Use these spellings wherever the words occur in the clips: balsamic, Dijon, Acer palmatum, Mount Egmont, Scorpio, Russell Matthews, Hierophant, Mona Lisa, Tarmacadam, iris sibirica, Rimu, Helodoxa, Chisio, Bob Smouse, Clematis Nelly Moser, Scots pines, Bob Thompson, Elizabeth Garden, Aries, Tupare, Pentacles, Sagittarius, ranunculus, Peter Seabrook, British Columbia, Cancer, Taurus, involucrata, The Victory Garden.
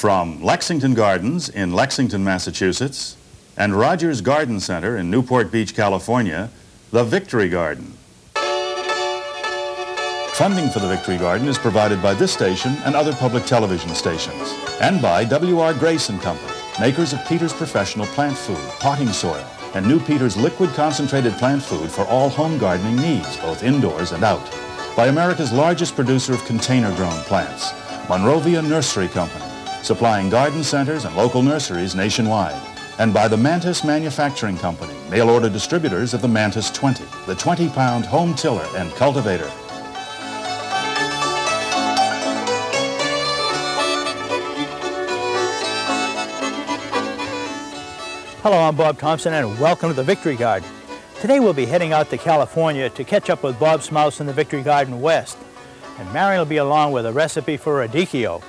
from Lexington Gardens in Lexington, Massachusetts, and Rogers Garden Center in Newport Beach, California, The Victory Garden. Funding for The Victory Garden is provided by this station and other public television stations, and by W.R. Grace and Company, makers of Peter's professional plant food, potting soil, and new Peter's liquid concentrated plant food for all home gardening needs, both indoors and out. By America's largest producer of container-grown plants, Monrovia Nursery Company, supplying garden centers and local nurseries nationwide. And by the Mantis Manufacturing Company, mail-order distributors of the Mantis 20, the 20-pound home tiller and cultivator. Hello, I'm Bob Thompson, and welcome to the Victory Garden. Today we'll be heading out to California to catch up with Bob Smouse in the Victory Garden West. And Marion will be along with a recipe for radicchio.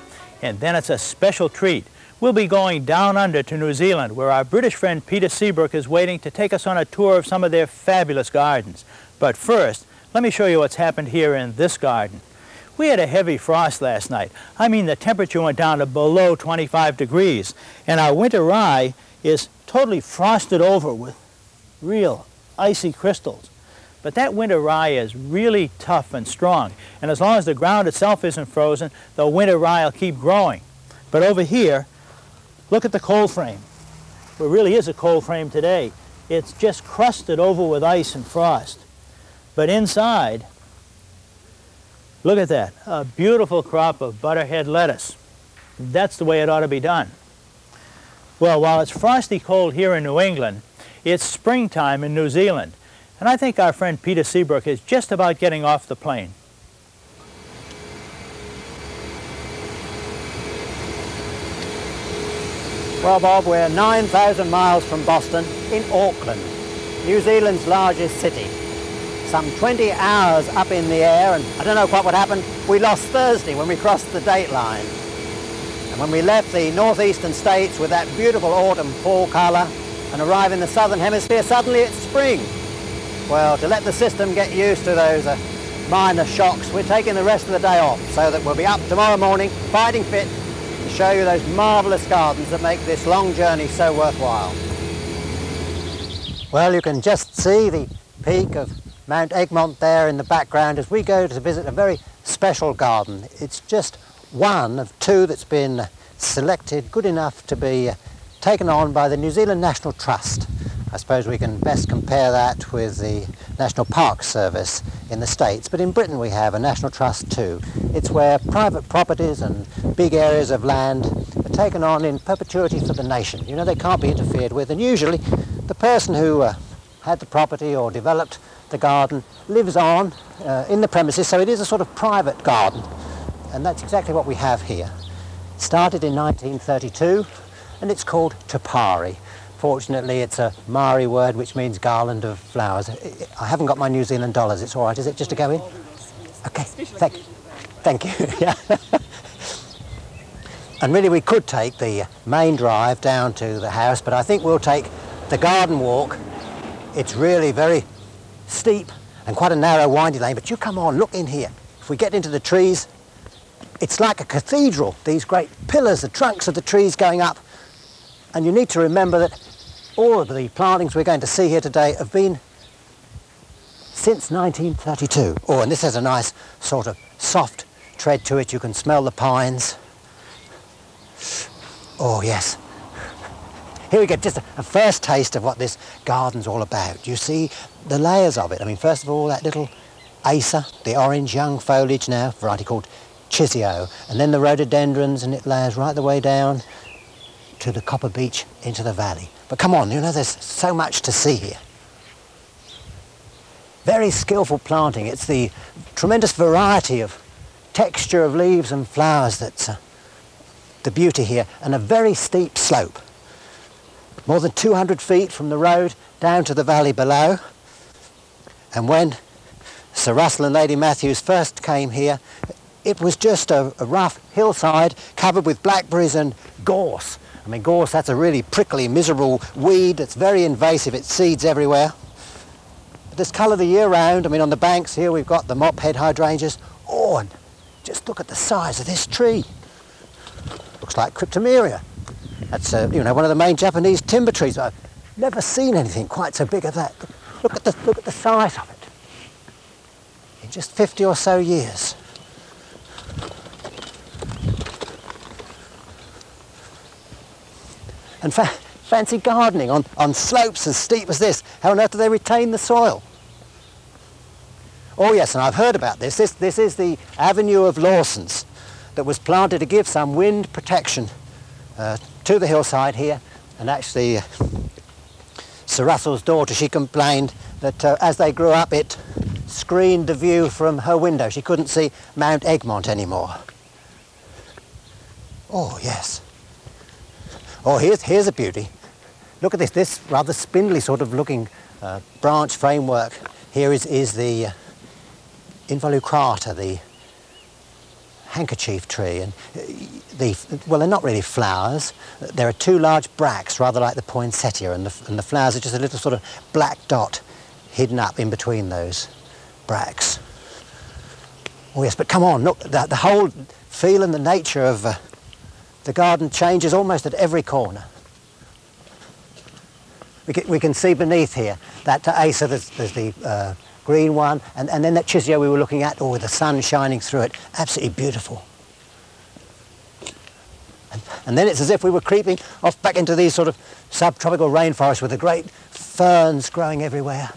And then it's a special treat. We'll be going down under to New Zealand, where our British friend Peter Seabrook is waiting to take us on a tour of some of their fabulous gardens. But first, let me show you what's happened here in this garden. We had a heavy frost last night. I mean, the temperature went down to below 25 degrees, and our winter rye is totally frosted over with real icy crystals. But that winter rye is really tough and strong, and as long as the ground itself isn't frozen, the winter rye will keep growing. But over here, look at the cold frame. It really is a cold frame today. It's just crusted over with ice and frost. But inside, look at that, a beautiful crop of butterhead lettuce. That's the way it ought to be done. Well, while it's frosty cold here in New England, it's springtime in New Zealand. And I think our friend Peter Seabrook is just about getting off the plane. Well, Bob, we're 9,000 miles from Boston in Auckland, New Zealand's largest city. Some 20 hours up in the air, and I don't know quite what happened. We lost Thursday when we crossed the date line. And when we left the northeastern states with that beautiful autumn fall color and arrive in the southern hemisphere, suddenly it's spring. Well, to let the system get used to those minor shocks, we're taking the rest of the day off so that we'll be up tomorrow morning, fighting fit, to show you those marvelous gardens that make this long journey so worthwhile. Well, you can just see the peak of Mount Egmont there in the background as we go to visit a very special garden. It's just one of two that's been selected, good enough to be taken on by the New Zealand National Trust. I suppose we can best compare that with the National Park Service in the States, but in Britain we have a National Trust too. It's where private properties and big areas of land are taken on in perpetuity for the nation. You know, they can't be interfered with, and usually the person who had the property or developed the garden lives on in the premises, so it is a sort of private garden. And that's exactly what we have here. It started in 1932, and it's called Tupare. Fortunately, it's a Maori word which means garland of flowers. I haven't got my New Zealand dollars. It's all right, is it, just to go in? Okay, thank you. Yeah. And really, we could take the main drive down to the house, but I think we'll take the garden walk. It's really very steep and quite a narrow, windy lane, but you come on, look in here. If we get into the trees, it's like a cathedral, these great pillars, the trunks of the trees going up. And you need to remember that all of the plantings we're going to see here today have been since 1932. Oh, and this has a nice sort of soft tread to it. You can smell the pines. Oh, yes. Here we get just a first taste of what this garden's all about. You see the layers of it. I mean, first of all, that little Acer, the orange young foliage now, variety called Chisio, and then the rhododendrons, and it layers right the way down to the Copper Beach into the valley. But come on, you know, there's so much to see here. Very skillful planting. It's the tremendous variety of texture of leaves and flowers that's the beauty here, and a very steep slope. More than 200 feet from the road down to the valley below. And when Sir Russell and Lady Matthews first came here, it was just a rough hillside covered with blackberries and gorse. I mean, gorse, that's a really prickly, miserable weed that's very invasive. It seeds everywhere. But this colour the year round. I mean, on the banks here we've got the mophead hydrangeas. Oh, and just look at the size of this tree. Looks looks like cryptomeria. That's you know, one of the main Japanese timber trees. I've never seen anything quite so big as that. Look at the size of it. In just 50 or so years. And fancy gardening on slopes as steep as this. How on earth do they retain the soil? Oh yes, and I've heard about this. This is the avenue of Lawson's that was planted to give some wind protection to the hillside here. And actually, Sir Russell's daughter, she complained that as they grew up, it screened the view from her window. She couldn't see Mount Egmont anymore. Oh yes. Oh, here's a beauty. Look at this, this rather spindly sort of looking branch framework. Here is the involucrata, the handkerchief tree. And well, they're not really flowers. There are two large bracts, rather like the poinsettia, and the flowers are just a little sort of black dot hidden up in between those bracts. Oh yes, but come on, look, the whole feel and the nature of the garden changes almost at every corner. We can see beneath here that Acer, there's the green one, and then that Chisio we were looking at, with the sun shining through it, absolutely beautiful. And then it's as if we were creeping off back into these sort of subtropical rainforests with the great ferns growing everywhere.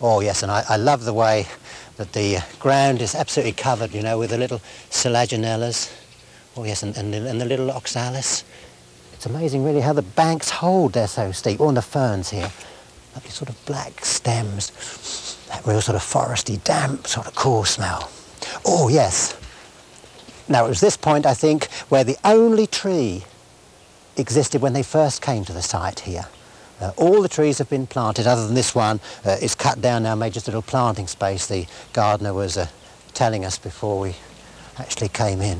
Oh yes, and I love the way that the ground is absolutely covered, you know, with the little selaginellas. Oh yes, and the little oxalis. It's amazing really how the banks hold, they're so steep. Oh, and the ferns here. Lovely sort of black stems. That real sort of foresty, damp, sort of cool smell. Oh yes. Now it was this point, I think, where the only tree existed when they first came to the site here. All the trees have been planted, other than this one. It's cut down now, made just a little planting space. The gardener was telling us before we actually came in.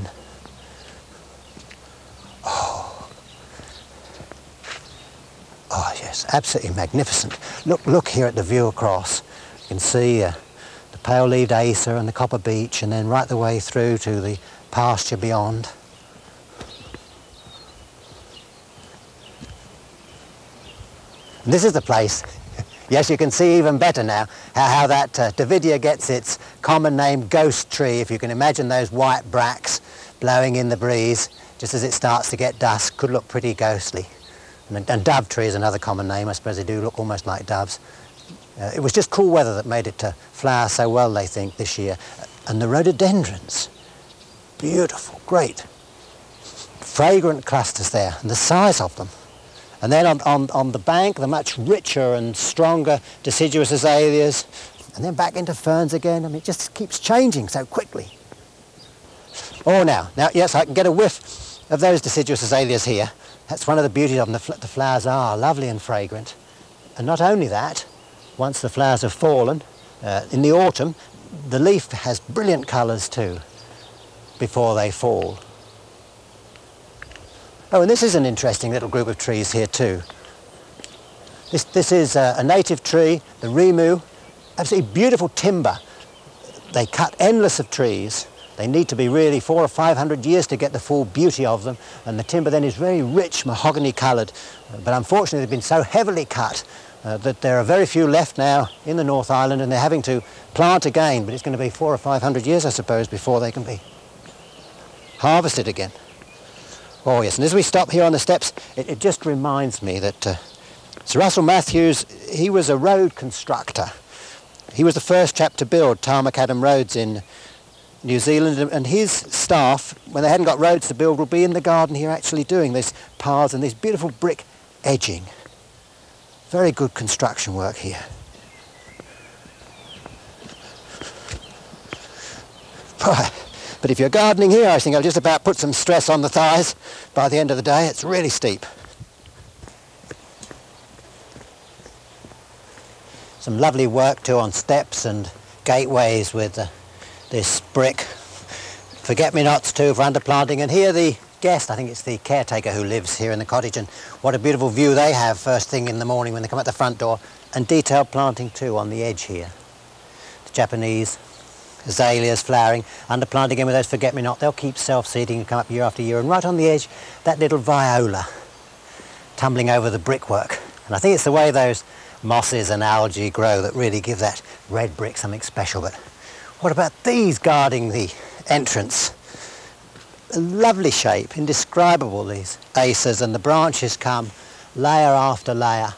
Oh yes, absolutely magnificent. Look here at the view across. You can see the pale-leaved Acer and the copper beech, and then right the way through to the pasture beyond. And this is the place. Yes, you can see even better now how that Davidia gets its common name, ghost tree. If you can imagine those white bracts blowing in the breeze just as it starts to get dusk, could look pretty ghostly. And dove tree is another common name. I suppose they do look almost like doves. It was just cool weather that made it to flower so well, they think, this year. And the rhododendrons, beautiful, great, fragrant clusters there, and the size of them. And then on the bank, the much richer and stronger deciduous azaleas, and then back into ferns again. I mean, it just keeps changing so quickly. Oh, now, yes, I can get a whiff of those deciduous azaleas here. That's one of the beauties of them. The flowers are lovely and fragrant. And not only that, once the flowers have fallen, in the autumn, the leaf has brilliant colours too, before they fall. Oh, and this is an interesting little group of trees here too. This is a native tree, the Rimu. Absolutely beautiful timber. They cut endless of trees. They need to be really 400 or 500 years to get the full beauty of them, and the timber then is very rich, mahogany coloured. But unfortunately they've been so heavily cut that there are very few left now in the North Island, and they're having to plant again, but it's going to be 400 or 500 years, I suppose, before they can be harvested again. Oh yes, and as we stop here on the steps, it just reminds me that Sir Russell Matthews, he was a road constructor. He was the first chap to build Tarmacadam roads in New Zealand, and his staff, when they hadn't got roads to build, will be in the garden here actually doing these paths and this beautiful brick edging. Very good construction work here. But if you're gardening here, I think I'll just about put some stress on the thighs. By the end of the day, it's really steep. Some lovely work too on steps and gateways with this brick, forget-me-nots too for underplanting, and here the guest, I think it's the caretaker who lives here in the cottage, and what a beautiful view they have first thing in the morning when they come at the front door, and detailed planting too on the edge here. The Japanese azaleas flowering, underplanted again with those forget-me-not. They'll keep self-seeding and come up year after year. And right on the edge, that little viola tumbling over the brickwork. And I think it's the way those mosses and algae grow that really give that red brick something special. But what about these guarding the entrance? A lovely shape, indescribable, these acers, and the branches come layer after layer.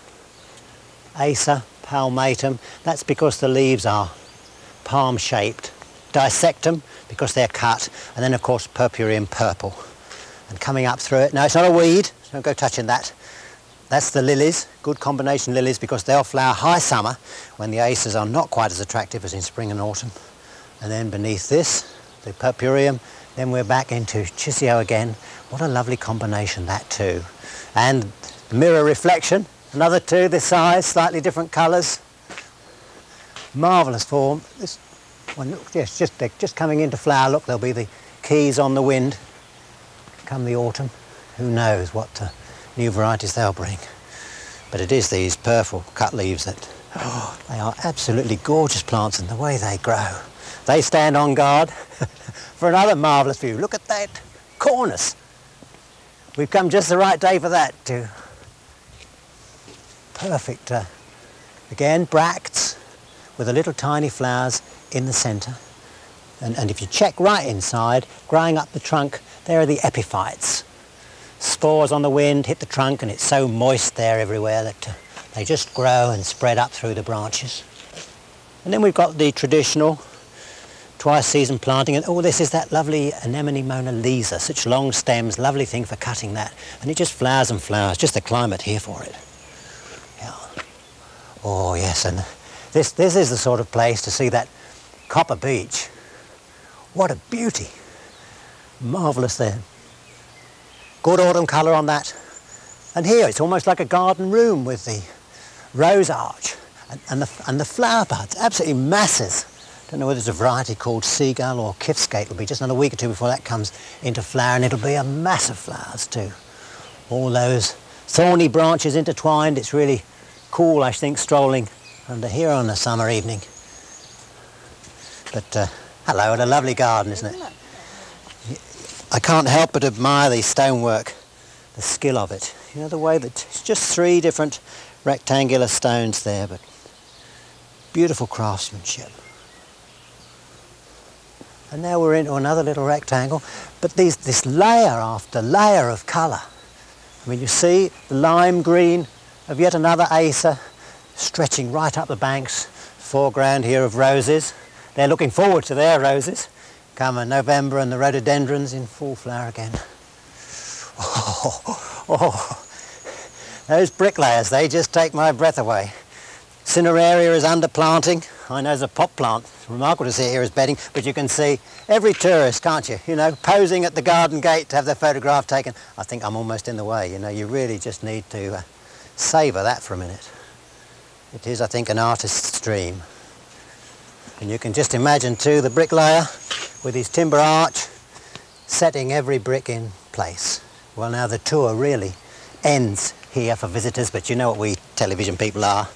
Acer palmatum, that's because the leaves are palm-shaped. Dissectum, because they're cut, and then of course purpureum purple. And coming up through it, now it's not a weed, don't go touching that. That's the lilies, good combination lilies, because they'll flower high summer when the acers are not quite as attractive as in spring and autumn. And then beneath this, the purpureum, then we're back into Chisio again. What a lovely combination, that too. And mirror reflection, another two this size, slightly different colours. Marvellous form. This one, look, yes, they're just coming into flower. Look, there'll be the keys on the wind. Come the autumn, who knows what to new varieties they'll bring. But it is these purple cut leaves that, oh, they are absolutely gorgeous plants, and the way they grow. They stand on guard for another marvellous view. Look at that cornice. We've come just the right day for that too. Perfect. Again, bracts with the little tiny flowers in the centre. And if you check right inside, growing up the trunk, there are the epiphytes. Spores on the wind hit the trunk, and it's so moist there everywhere that they just grow and spread up through the branches. And then we've got the traditional twice-season planting, and all this is that lovely anemone Mona Lisa, such long stems, lovely thing for cutting that, and it just flowers and flowers, just the climate here for it. Yeah. Oh yes, and this is the sort of place to see that copper beech. What a beauty. Marvellous there. Good autumn colour on that. And here it's almost like a garden room with the rose arch and the flower buds, absolutely masses. Don't know whether it's a variety called Seagull or Kiffsgate. It'll be just another week or two before that comes into flower, and it'll be a mass of flowers too. All those thorny branches intertwined. It's really cool, I think, strolling under here on a summer evening. But hello, and a lovely garden, isn't it? I can't help but admire the stonework, the skill of it. You know, the way that it's just three different rectangular stones there, but beautiful craftsmanship. And now we're into another little rectangle, but this layer after layer of colour. I mean, you see the lime green of yet another acer stretching right up the banks, foreground here of roses. They're looking forward to their roses. Come in November, and the rhododendrons in full flower again. Oh, those bricklayers, they just take my breath away. Cineraria is underplanting. I know it's a pop plant. It's remarkable to see it here as bedding, but you can see every tourist, can't you? You know, posing at the garden gate to have their photograph taken. I think I'm almost in the way, you know. You really just need to savour that for a minute. It is, I think, an artist's dream. And you can just imagine too the bricklayer with his timber arch, setting every brick in place. Well, now the tour really ends here for visitors, but you know what we television people are,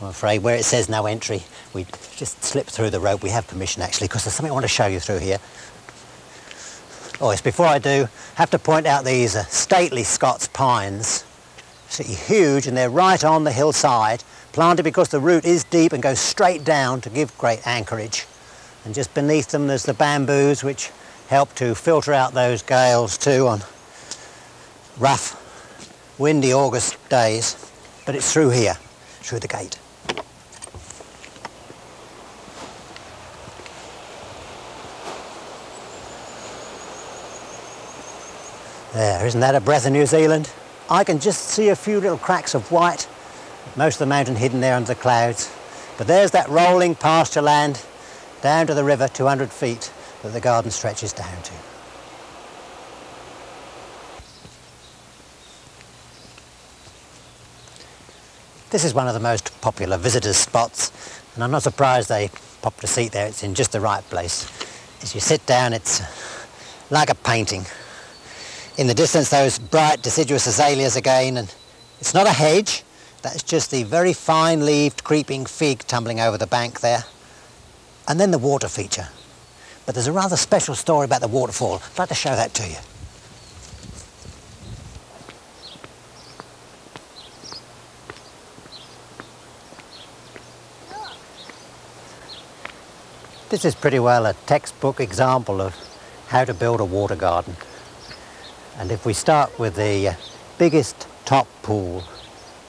I'm afraid. Where it says no entry, we just slip through the rope. We have permission, actually, because there's something I want to show you through here. Oh, yes, before I do, I have to point out these stately Scots pines. Absolutely huge, and they're right on the hillside, planted because the root is deep and goes straight down to give great anchorage. And just beneath them there's the bamboos, which help to filter out those gales too on rough, windy August days. But it's through here, through the gate. There, isn't that a breath of New Zealand? I can just see a few little cracks of white, most of the mountain hidden there under the clouds. But there's that rolling pasture land, down to the river, 200 feet, that the garden stretches down to. This is one of the most popular visitors' spots, and I'm not surprised they popped a seat there. It's in just the right place. As you sit down, it's like a painting. In the distance, those bright deciduous azaleas again, and it's not a hedge. That's just the very fine-leaved creeping fig tumbling over the bank there. And then the water feature. But there's a rather special story about the waterfall. I'd like to show that to you. This is pretty well a textbook example of how to build a water garden. And if we start with the biggest top pool,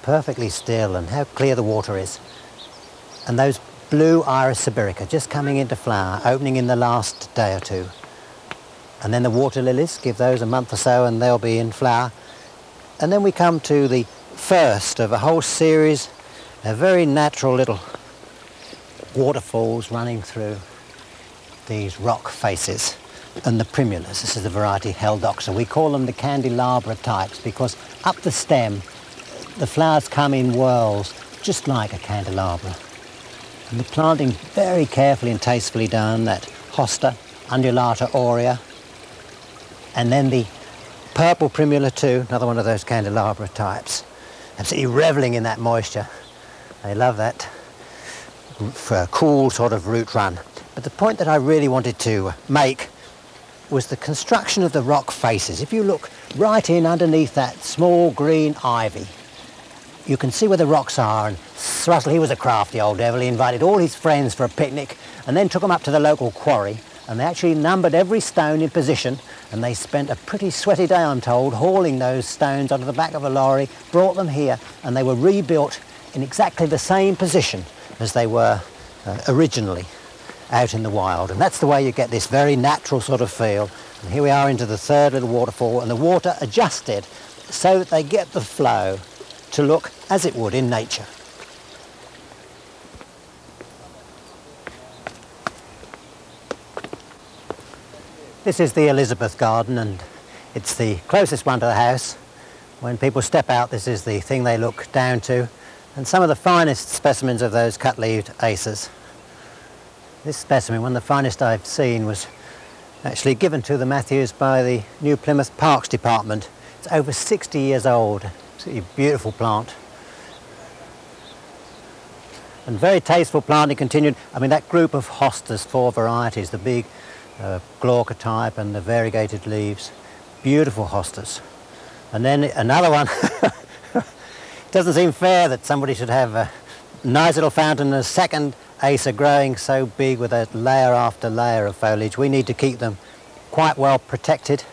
perfectly still, and how clear the water is, and those blue iris sibirica just coming into flower, opening in the last day or two, and then the water lilies, give those a month or so and they'll be in flower. And then we come to the first of a whole series of very natural little waterfalls running through these rock faces, and the primulas. This is the variety Helodoxa. We call them the candelabra types because up the stem the flowers come in whorls, just like a candelabra. And the planting very carefully and tastefully done, that hosta undulata aurea, and then the purple primula too, another one of those candelabra types, absolutely reveling in that moisture. They love that for a cool sort of root run. But the point that I really wanted to make was the construction of the rock faces. If you look right in underneath that small green ivy, you can see where the rocks are. And Russell, he was a crafty old devil. He invited all his friends for a picnic and then took them up to the local quarry, and they actually numbered every stone in position, and they spent a pretty sweaty day, I'm told, hauling those stones onto the back of a lorry, brought them here, and they were rebuilt in exactly the same position as they were originally out in the wild. And that's the way you get this very natural sort of feel. And here we are into the third little waterfall, and the water adjusted so that they get the flow to look as it would in nature. This is the Elizabeth Garden, and it's the closest one to the house. When people step out, this is the thing they look down to, and some of the finest specimens of those cut-leaved acers. This specimen, one of the finest I've seen, was actually given to the Matthews by the New Plymouth Parks Department. It's over 60 years old, absolutely beautiful plant. And very tasteful planting continued. I mean, that group of hostas, four varieties, the big glauca type and the variegated leaves, beautiful hostas. And then another one. It doesn't seem fair that somebody should have a nice little fountain and a second Acer growing so big with a layer after layer of foliage. We need to keep them quite well protected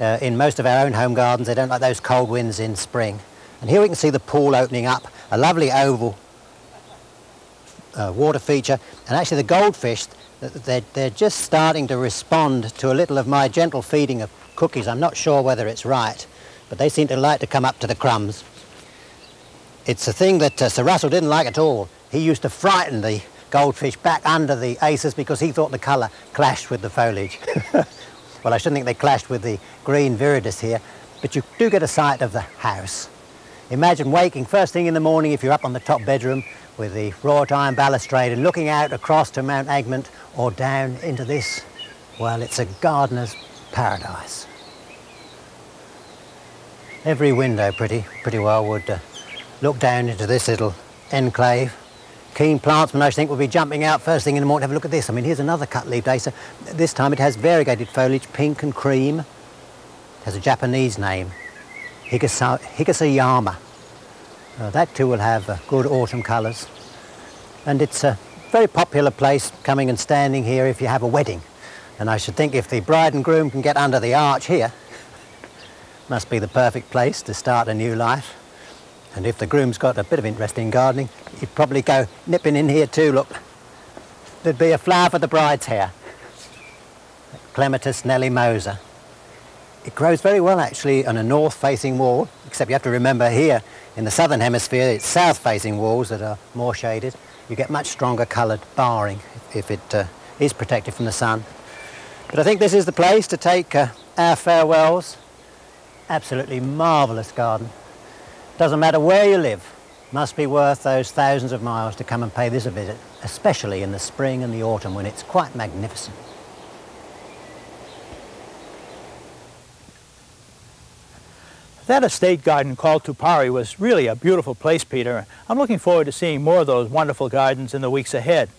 in most of our own home gardens. They don't like those cold winds in spring. And here we can see the pool opening up, a lovely oval water feature. And actually the goldfish, they're just starting to respond to a little of my gentle feeding of cookies. I'm not sure whether it's right, but they seem to like to come up to the crumbs. It's a thing that Sir Russell didn't like at all. He used to frighten the goldfish back under the acers because he thought the colour clashed with the foliage. Well, I shouldn't think they clashed with the green viridis here, but you do get a sight of the house. Imagine waking first thing in the morning if you're up on the top bedroom with the wrought iron balustrade and looking out across to Mount Egmont or down into this. Well, it's a gardener's paradise. Every window pretty well would look down into this little enclave. Keen plantsmen, I think, will be jumping out first thing in the morning. Have a look at this. I mean, here's another cut-leaved acer. This time it has variegated foliage, pink and cream. It has a Japanese name, Higasayama. That too will have good autumn colours. And it's a very popular place, coming and standing here if you have a wedding. And I should think if the bride and groom can get under the arch here, must be the perfect place to start a new life. And if the groom's got a bit of interest in gardening, he'd probably go nipping in here too, look. There'd be a flower for the bride's hair. Clematis Nelly Moser. It grows very well, actually, on a north-facing wall, except you have to remember here, in the southern hemisphere, it's south-facing walls that are more shaded. You get much stronger coloured barring if it is protected from the sun. But I think this is the place to take our farewells. Absolutely marvellous garden. Doesn't matter where you live, must be worth those thousands of miles to come and pay this a visit, especially in the spring and the autumn when it's quite magnificent. That estate garden called Tupare was really a beautiful place, Peter. I'm looking forward to seeing more of those wonderful gardens in the weeks ahead.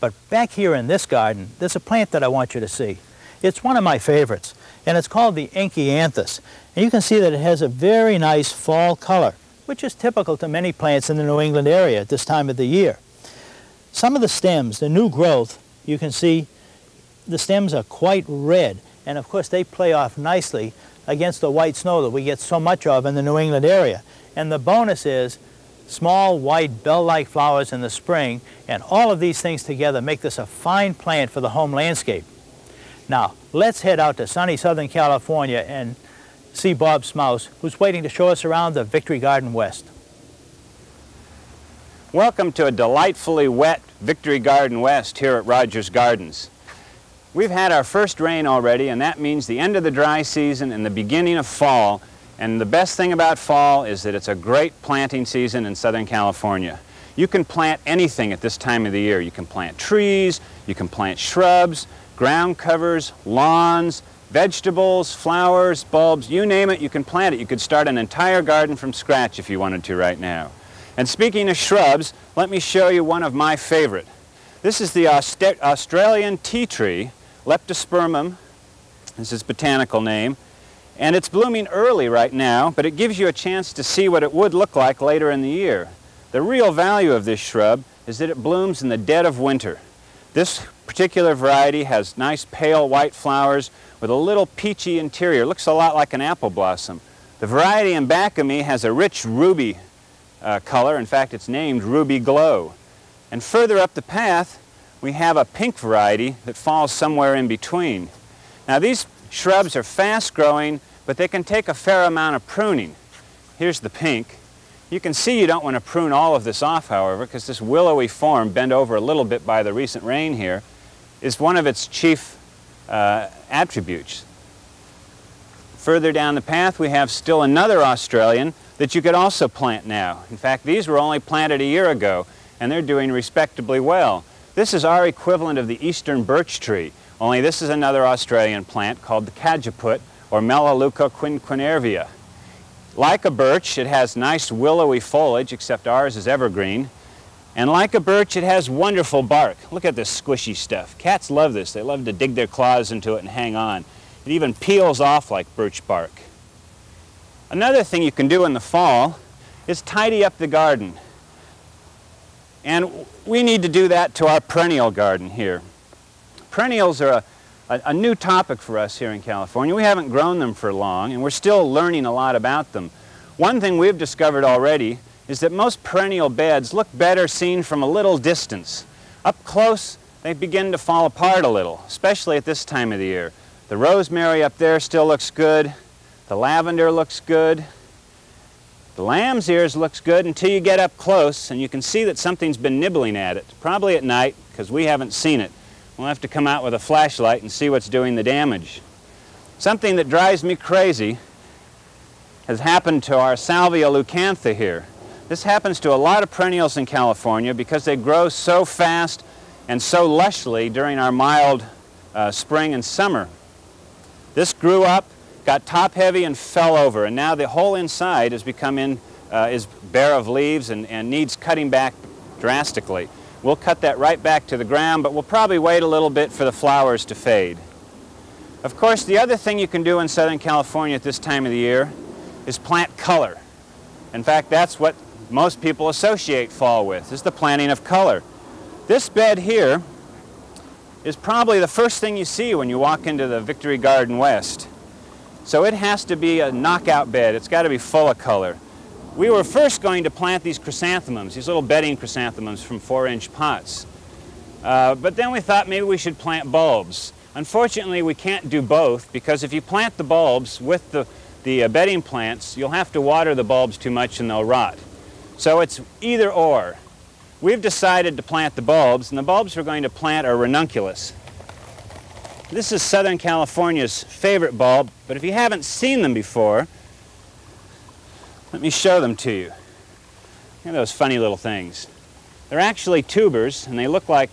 But back here in this garden, there's a plant that I want you to see. It's one of my favorites, and it's called the Enchianthus. And you can see that it has a very nice fall color, which is typical to many plants in the New England area at this time of the year. Some of the stems, the new growth, you can see the stems are quite red, and of course they play off nicely against the white snow that we get so much of in the New England area. And the bonus is small, white, bell-like flowers in the spring, and all of these things together make this a fine plant for the home landscape. Now, let's head out to sunny Southern California and see Bob Smouse, who's waiting to show us around the Victory Garden West. Welcome to a delightfully wet Victory Garden West here at Rogers Gardens. We've had our first rain already, and that means the end of the dry season and the beginning of fall. And the best thing about fall is that it's a great planting season in Southern California. You can plant anything at this time of the year. You can plant trees, you can plant shrubs, ground covers, lawns, vegetables, flowers, bulbs, you name it, you can plant it. You could start an entire garden from scratch if you wanted to right now. And speaking of shrubs, let me show you one of my favorite. This is the Australian tea tree, Leptospermum, is its botanical name, and it's blooming early right now, but it gives you a chance to see what it would look like later in the year. The real value of this shrub is that it blooms in the dead of winter. This particular variety has nice pale white flowers with a little peachy interior. It looks a lot like an apple blossom. The variety in back of me has a rich ruby color. In fact, it's named Ruby Glow. And further up the path, we have a pink variety that falls somewhere in between. Now these shrubs are fast growing, but they can take a fair amount of pruning. Here's the pink. You can see you don't want to prune all of this off, however, because this willowy form, bent over a little bit by the recent rain here, is one of its chief attributes. Further down the path, we have still another Australian that you could also plant now. In fact, these were only planted a year ago, and they're doing respectably well. This is our equivalent of the eastern birch tree, only this is another Australian plant called the Cajaput, or Melaleuca quinquennervia. Like a birch, it has nice willowy foliage, except ours is evergreen. And like a birch, it has wonderful bark. Look at this squishy stuff. Cats love this. They love to dig their claws into it and hang on. It even peels off like birch bark. Another thing you can do in the fall is tidy up the garden. And we need to do that to our perennial garden here. Perennials are a new topic for us here in California. We haven't grown them for long, and we're still learning a lot about them. One thing we've discovered already is that most perennial beds look better seen from a little distance. Up close, they begin to fall apart a little, especially at this time of the year. The rosemary up there still looks good. The lavender looks good. The lamb's ears looks good until you get up close, and you can see that something's been nibbling at it, probably at night, because we haven't seen it. We'll have to come out with a flashlight and see what's doing the damage. Something that drives me crazy has happened to our Salvia leucantha here. This happens to a lot of perennials in California because they grow so fast and so lushly during our mild spring and summer. This grew up, got top heavy, and fell over, and now the whole inside has become is bare of leaves and needs cutting back drastically. We'll cut that right back to the ground, but we'll probably wait a little bit for the flowers to fade. Of course, the other thing you can do in Southern California at this time of the year is plant color. In fact, that's what most people associate fall with, is the planting of color. This bed here is probably the first thing you see when you walk into the Victory Garden West. So it has to be a knockout bed. It's got to be full of color. We were first going to plant these chrysanthemums, these little bedding chrysanthemums from 4-inch pots. But then we thought maybe we should plant bulbs. Unfortunately, we can't do both, because if you plant the bulbs with the bedding plants, you'll have to water the bulbs too much and they'll rot. So it's either or. We've decided to plant the bulbs, and the bulbs we're going to plant are ranunculus. This is Southern California's favorite bulb, but if you haven't seen them before, let me show them to you. Look at those funny little things. They're actually tubers, and they look like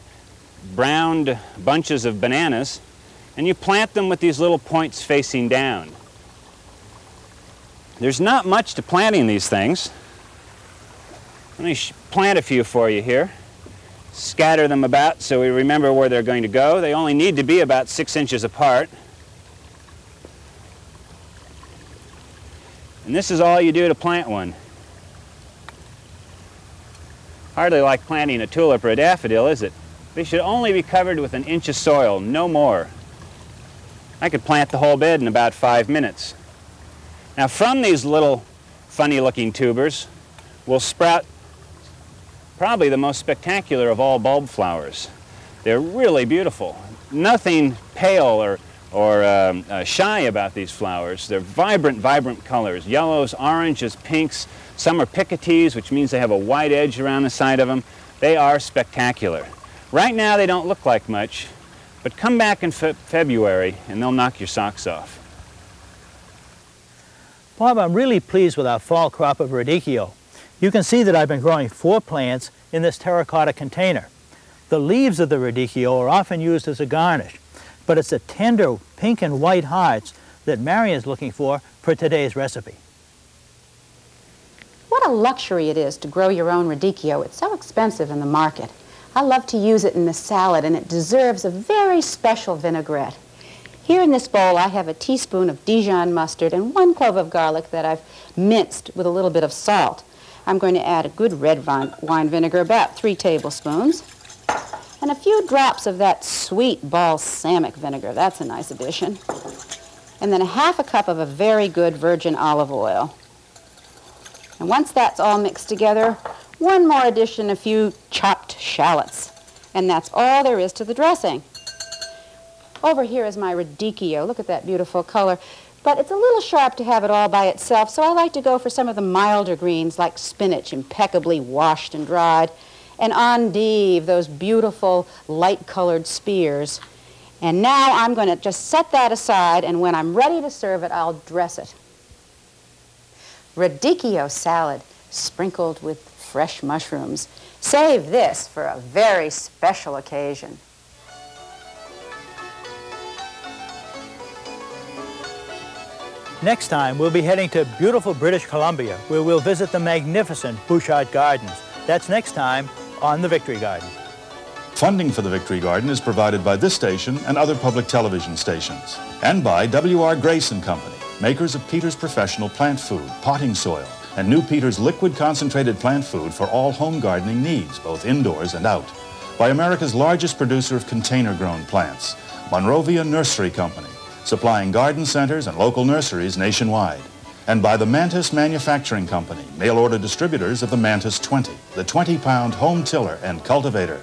browned bunches of bananas, and you plant them with these little points facing down. There's not much to planting these things. Let me plant a few for you here. scatter them about so we remember where they're going to go. They only need to be about 6 inches apart. And this is all you do to plant one. Hardly like planting a tulip or a daffodil, is it? They should only be covered with 1 inch of soil, no more. I could plant the whole bed in about 5 minutes. Now from these little funny-looking tubers will sprout probably the most spectacular of all bulb flowers. They're really beautiful. Nothing pale or shy about these flowers. They're vibrant, vibrant colors. Yellows, oranges, pinks. Some are picotees, which means they have a wide edge around the side of them. They are spectacular. Right now they don't look like much, but come back in February and they'll knock your socks off. Bob, I'm really pleased with our fall crop of radicchio. You can see that I've been growing 4 plants in this terracotta container. The leaves of the radicchio are often used as a garnish, but it's the tender pink and white hearts that Marion's looking for today's recipe. What a luxury it is to grow your own radicchio. It's so expensive in the market. I love to use it in the salad, and it deserves a very special vinaigrette. Here in this bowl I have a teaspoon of Dijon mustard and 1 clove of garlic that I've minced with a little bit of salt. I'm going to add a good red wine vinegar, about 3 tablespoons, and a few drops of that sweet balsamic vinegar. That's a nice addition. And then 1/2 cup of a very good virgin olive oil. And once that's all mixed together, 1 more addition, a few chopped shallots. And that's all there is to the dressing. Over here is my radicchio. Look at that beautiful color. But it's a little sharp to have it all by itself, so I like to go for some of the milder greens like spinach, impeccably washed and dried, and endive, those beautiful light-colored spears. And now I'm going to just set that aside, and when I'm ready to serve it, I'll dress it. Radicchio salad sprinkled with fresh mushrooms. Save this for a very special occasion. Next time, we'll be heading to beautiful British Columbia, where we'll visit the magnificent Bouchard Gardens. That's next time on The Victory Garden. Funding for The Victory Garden is provided by this station and other public television stations, and by W.R. Grace and Company, makers of Peter's Professional Plant Food, Potting Soil, and new Peter's Liquid Concentrated Plant Food for all home gardening needs, both indoors and out. By America's largest producer of container-grown plants, Monrovia Nursery Company, supplying garden centers and local nurseries nationwide, and by the Mantis Manufacturing Company, mail-order distributors of the Mantis 20, the 20-pound home tiller and cultivator.